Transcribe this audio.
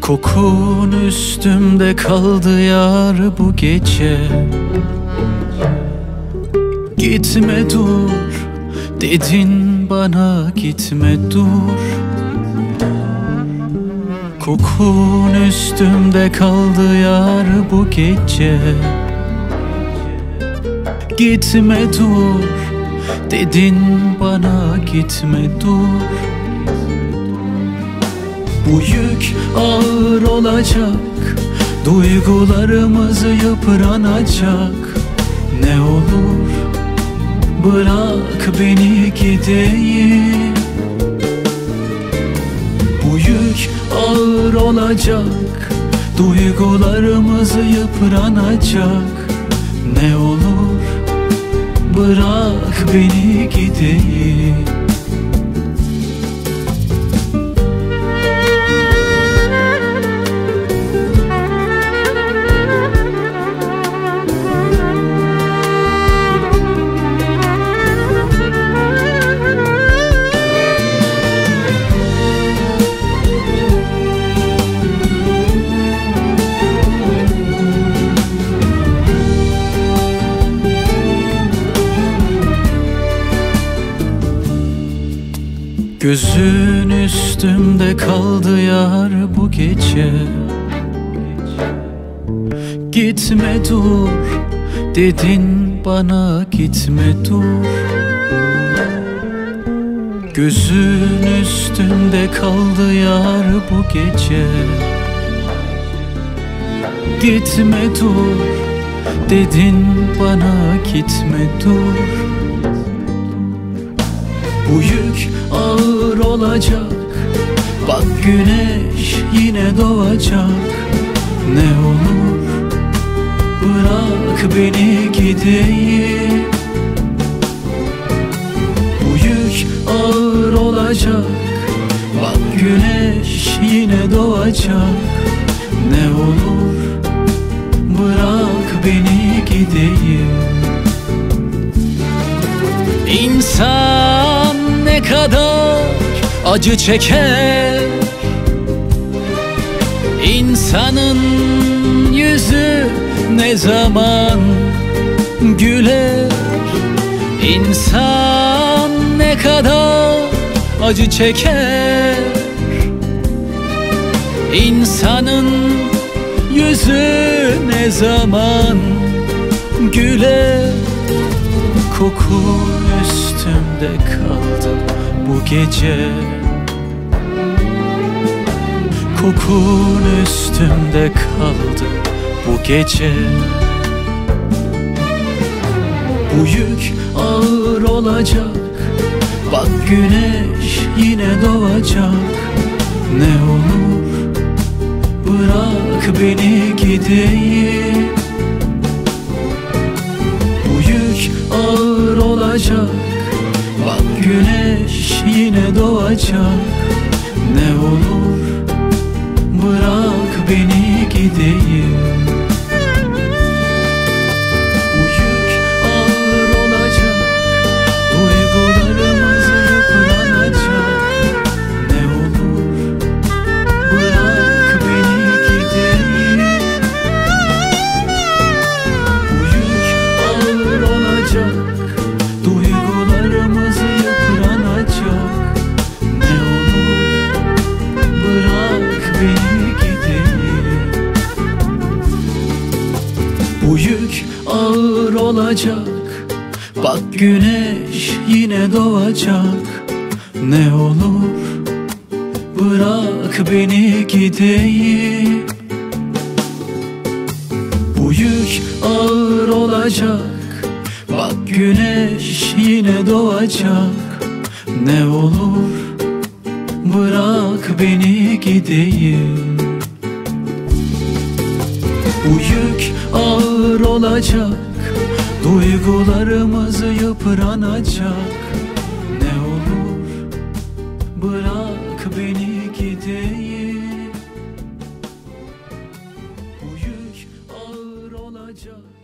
Kokun üstümde kaldı yar bu gece. Gitme dur dedin bana, gitme dur. Kokun üstümde kaldı yar bu gece. Gitme dur dedin bana, gitme dur. Bu yük ağır olacak, duygularımız yıpranacak. Ne olur bırak beni gideyim. Bu yük ağır olacak, duygularımız yıpranacak. Ne olur bırak beni gideyim. Gözün üstümde kaldı yar bu gece. Gitme dur dedin bana, gitme dur. Gözün üstümde kaldı yar bu gece. Gitme dur dedin bana, gitme dur. Bu yük ağır olacak, bak güneş yine doğacak. Ne olur bırak beni gideyim. Bu yük ağır olacak, bak güneş yine doğacak. Ne olur bırak beni gideyim. İnsan ne kadar acı çeker, insanın yüzü ne zaman güler. İnsan ne kadar acı çeker, insanın yüzü ne zaman güler. Kokun üstümde kaldı bu gece. Kokun üstümde kaldı bu gece. Bu yük ağır olacak, bak güneş yine doğacak. Ne olur bırak beni gideyim. Ağır olacak, bak güneş yine doğacak. Ne olur bırak beni gideyim. Bu yük ağır olacak, duygularımız yıpranacak. Ne olur bırak beni gideyim. Bu yük ağır olacak, duygularımız yıpranacak. Ne olur bırak beni gideyim. Bu yük ağır olacak, bak güneş yine doğacak. Ne olur bırak beni gideyim. Bu yük ağır olacak, bak güneş yine doğacak. Ne olur bırak beni gideyim. Bu yük ağır olacak, duygularımız yıpranacak. Ne olur bırak beni gideyim. Bu yük ağır olacak.